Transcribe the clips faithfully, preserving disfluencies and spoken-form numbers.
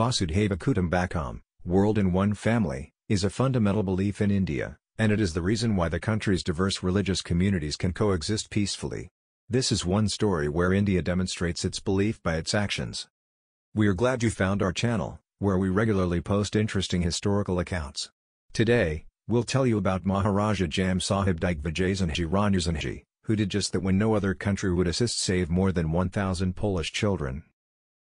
Vasudhaiva Kutumbakam, world in one family, is a fundamental belief in India, and it is the reason why the country's diverse religious communities can coexist peacefully. This is one story where India demonstrates its belief by its actions. We are glad you found our channel, where we regularly post interesting historical accounts. Today, we'll tell you about Maharaja Jam Sahib Digvijaysinhji Ranjitsinhji, who did just that when no other country would assist save more than one thousand Polish children.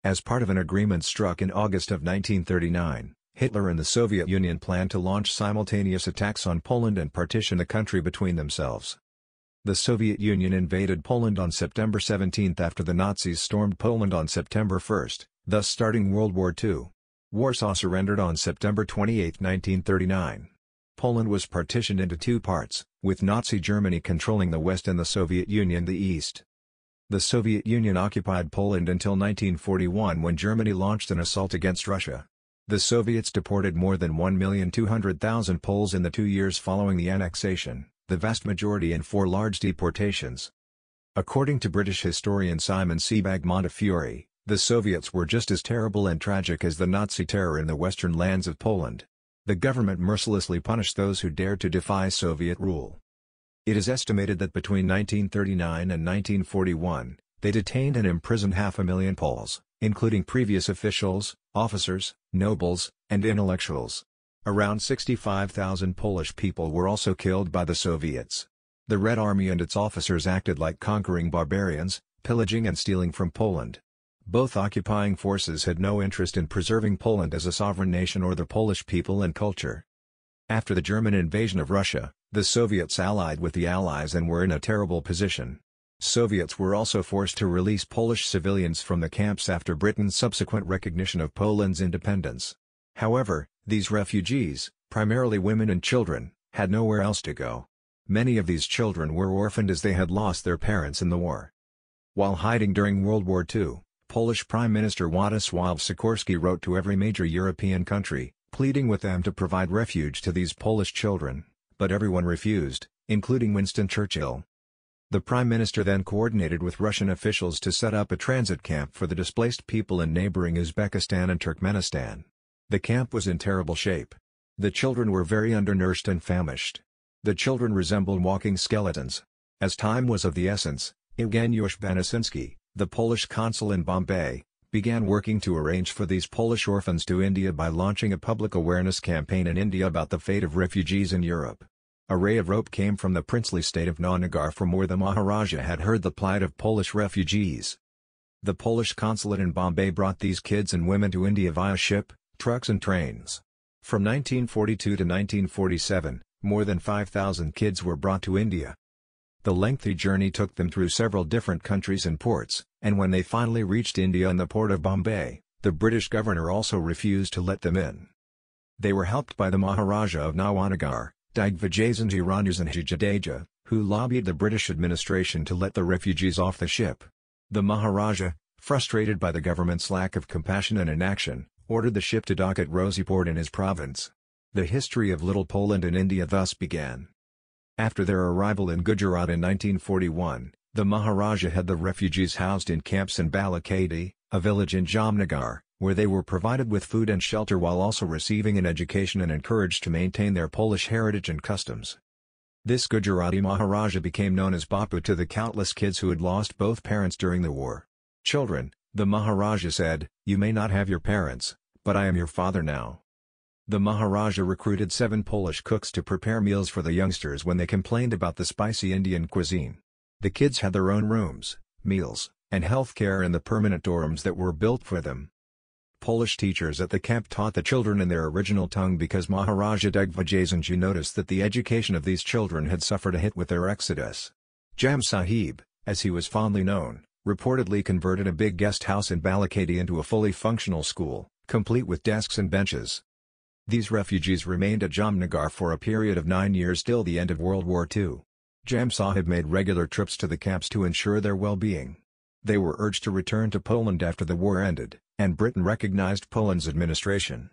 As part of an agreement struck in August of nineteen thirty-nine, Hitler and the Soviet Union planned to launch simultaneous attacks on Poland and partition the country between themselves. The Soviet Union invaded Poland on September seventeenth after the Nazis stormed Poland on September first, thus starting World War Two. Warsaw surrendered on September twenty-eighth nineteen thirty-nine. Poland was partitioned into two parts, with Nazi Germany controlling the west and the Soviet Union the east. The Soviet Union occupied Poland until nineteen forty-one when Germany launched an assault against Russia. The Soviets deported more than one million two hundred thousand Poles in the two years following the annexation, the vast majority in four large deportations. According to British historian Simon Sebag Montefiore, the Soviets were just as terrible and tragic as the Nazi terror in the western lands of Poland. The government mercilessly punished those who dared to defy Soviet rule. It is estimated that between nineteen thirty-nine and nineteen forty-one, they detained and imprisoned half a million Poles, including previous officials, officers, nobles, and intellectuals. Around sixty-five thousand Polish people were also killed by the Soviets. The Red Army and its officers acted like conquering barbarians, pillaging and stealing from Poland. Both occupying forces had no interest in preserving Poland as a sovereign nation or the Polish people and culture. After the German invasion of Russia, the Soviets allied with the Allies and were in a terrible position. Soviets were also forced to release Polish civilians from the camps after Britain's subsequent recognition of Poland's independence. However, these refugees, primarily women and children, had nowhere else to go. Many of these children were orphaned as they had lost their parents in the war. While hiding during World War Two, Polish Prime Minister Władysław Sikorski wrote to every major European country, pleading with them to provide refuge to these Polish children, but everyone refused, including Winston Churchill. The Prime Minister then coordinated with Russian officials to set up a transit camp for the displaced people in neighboring Uzbekistan and Turkmenistan. The camp was in terrible shape. The children were very undernourished and famished. The children resembled walking skeletons. As time was of the essence, Eugeniusz Banasiński, the Polish consul in Bombay, began working to arrange for these Polish orphans to India by launching a public awareness campaign in India about the fate of refugees in Europe. A ray of hope came from the princely state of Nawanagar, from where the Maharaja had heard the plight of Polish refugees. The Polish consulate in Bombay brought these kids and women to India via ship, trucks and trains. From nineteen forty-two to nineteen forty-seven, more than five thousand kids were brought to India. The lengthy journey took them through several different countries and ports, and when they finally reached India in the port of Bombay, the British governor also refused to let them in. They were helped by the Maharaja of Nawanagar, Digvijaysinhji Ranjitsinhji Jadeja, who lobbied the British administration to let the refugees off the ship. The Maharaja, frustrated by the government's lack of compassion and inaction, ordered the ship to dock at Rosiport in his province. The history of Little Poland and India thus began. After their arrival in Gujarat in nineteen forty-one, the Maharaja had the refugees housed in camps in Balachadi, a village in Jamnagar, where they were provided with food and shelter while also receiving an education and encouraged to maintain their Polish heritage and customs. This Gujarati Maharaja became known as Bapu to the countless kids who had lost both parents during the war. "Children," the Maharaja said, "you may not have your parents, but I am your father now." The Maharaja recruited seven Polish cooks to prepare meals for the youngsters when they complained about the spicy Indian cuisine. The kids had their own rooms, meals, and health care in the permanent dorms that were built for them. Polish teachers at the camp taught the children in their original tongue because Maharaja Digvijaysinhji noticed that the education of these children had suffered a hit with their exodus. Jam Sahib, as he was fondly known, reportedly converted a big guest house in Balachadi into a fully functional school, complete with desks and benches. These refugees remained at Jamnagar for a period of nine years till the end of World War Two. Jam Sahib made regular trips to the camps to ensure their well-being. They were urged to return to Poland after the war ended, and Britain recognized Poland's administration.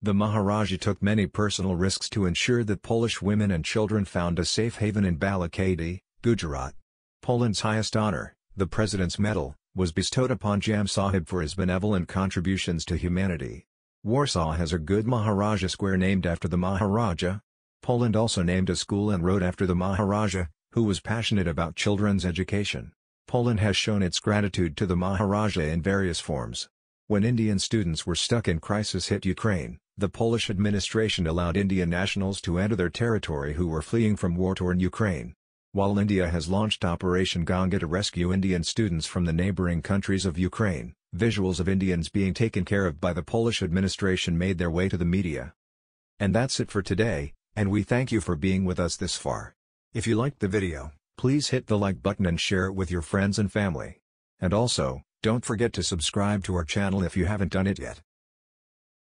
The Maharaja took many personal risks to ensure that Polish women and children found a safe haven in Balachadi, Gujarat. Poland's highest honor, the President's Medal, was bestowed upon Jam Sahib for his benevolent contributions to humanity. Warsaw has a good Maharaja square named after the Maharaja. Poland also named a school and road after the Maharaja, who was passionate about children's education. Poland has shown its gratitude to the Maharaja in various forms. When Indian students were stuck in crisis-hit Ukraine, the Polish administration allowed Indian nationals to enter their territory who were fleeing from war-torn Ukraine. While India has launched Operation Ganga to rescue Indian students from the neighboring countries of Ukraine, visuals of Indians being taken care of by the Polish administration made their way to the media. And that's it for today, and we thank you for being with us this far. If you liked the video, please hit the like button and share it with your friends and family. And also, don't forget to subscribe to our channel if you haven't done it yet.